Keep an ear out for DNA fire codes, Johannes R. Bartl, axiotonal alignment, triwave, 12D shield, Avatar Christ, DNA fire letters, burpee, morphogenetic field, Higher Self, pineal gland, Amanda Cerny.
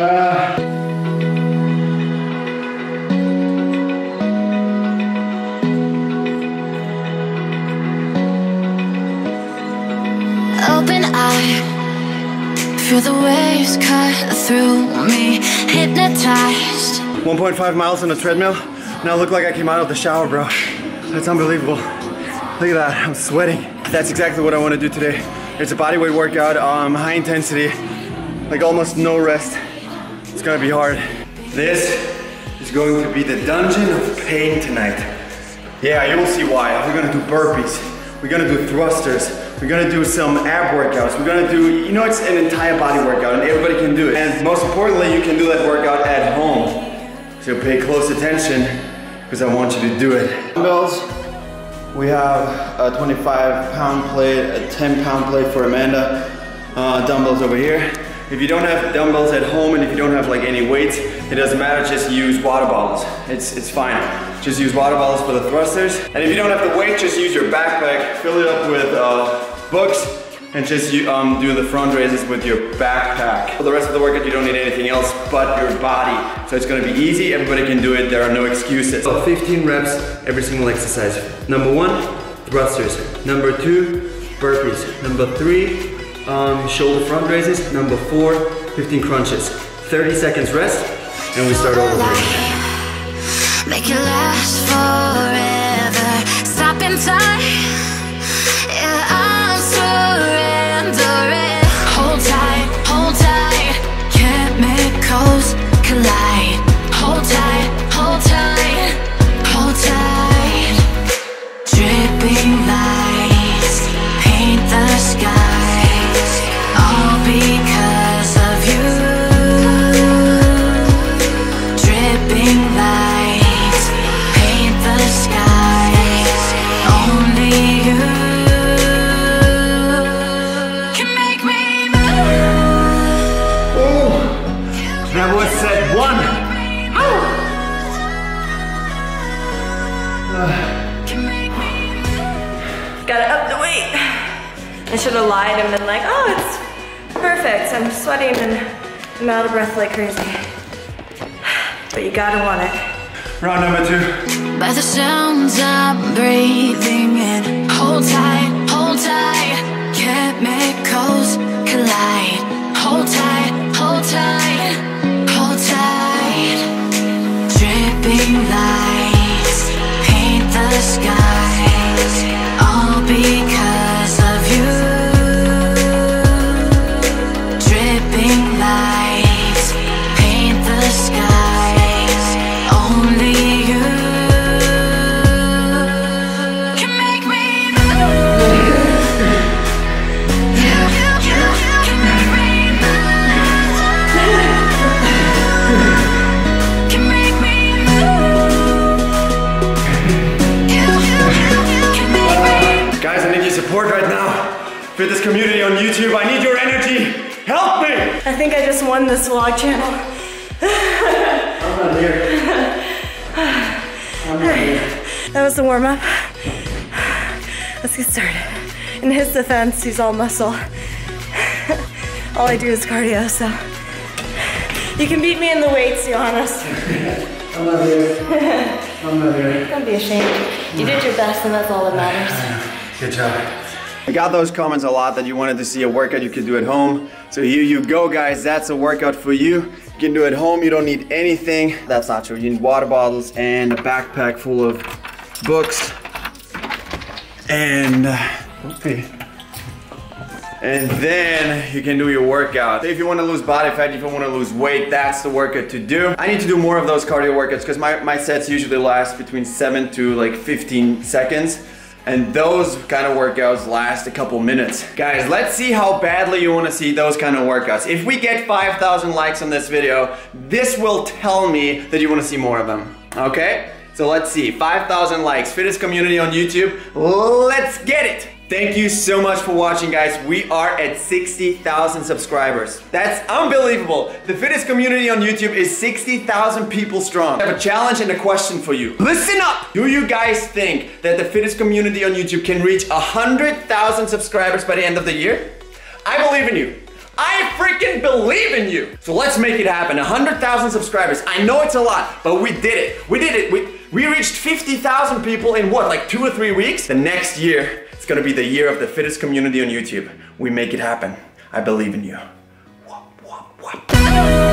Open eye, feel the waves cut through me, hypnotized. 1.5 miles on the treadmill, and I look like I came out of the shower, bro. That's unbelievable. Look at that, I'm sweating. That's exactly what I want to do today. It's a bodyweight workout, high intensity, like almost no rest. It's gonna be hard. This is going to be the dungeon of pain tonight. Yeah, you'll see why. We're gonna do burpees, we're gonna do thrusters, we're gonna do some ab workouts, we're gonna do, you know, it's an entire body workout and everybody can do it. And most importantly, you can do that workout at home. So pay close attention, because I want you to do it. Dumbbells. We have a 25-pound plate, a 10-pound plate for Amanda, dumbbells over here. If you don't have dumbbells at home and if you don't have like any weights, it doesn't matter, just use water bottles. It's fine. Just use water bottles for the thrusters. And if you don't have the weight, just use your backpack, fill it up with books, and just do the front raises with your backpack. For the rest of the workout, you don't need anything else but your body. So it's gonna be easy, everybody can do it, there are no excuses. So 15 reps, every single exercise. Number one, thrusters. Number two, burpees. Number three, shoulder front raises. Number four, 15 crunches. 30 seconds rest, and we start all over again. Make it last forever, stop in time. That was set one. Gotta up the weight. I should have lied and been like, oh, it's perfect. I'm sweating and I'm out of breath like crazy. But you gotta want it. Round number two. By the sounds I'm breathing in, hold tight, hold tight. Chemicals collide. Hold tight, hold tight. Dripping lights paint the skies, all because of you. Dripping lights paint the skies, only you can make me move. You can make me move. Right now, for this community on YouTube, I need your energy. Help me! I think I just won this vlog channel. I'm not here. I'm not here. That was the warm up. Let's get started. In his defense, he's all muscle. All I do is cardio, so you can beat me in the weights, Johannes. I'm not here. I'm not here. Don't be ashamed. You did your best, and that's all that matters. Good job. I got those comments a lot that you wanted to see a workout you could do at home. So here you go, guys. That's a workout for you. You can do it at home. You don't need anything. That's not true. You need water bottles and a backpack full of books. And and then you can do your workout. If you want to lose body fat, if you want to lose weight, that's the workout to do. I need to do more of those cardio workouts because my sets usually last between 7 to like 15 seconds. And those kind of workouts last a couple minutes. Guys, let's see how badly you want to see those kind of workouts. If we get 5,000 likes on this video, this will tell me that you want to see more of them. Okay? So let's see. 5,000 likes. Fitness community on YouTube. Let's get it! Thank you so much for watching, guys. We are at 60,000 subscribers. That's unbelievable. The fitness community on YouTube is 60,000 people strong. I have a challenge and a question for you. Listen up! Do you guys think that the fitness community on YouTube can reach 100,000 subscribers by the end of the year? I believe in you. I freaking believe in you. So let's make it happen. 100,000 subscribers. I know it's a lot, but we did it. We did it. We reached 50,000 people in what, like 2 or 3 weeks? The next year, it's gonna be the year of the fittest community on YouTube. We make it happen. I believe in you. Whoop, whoop, whoop.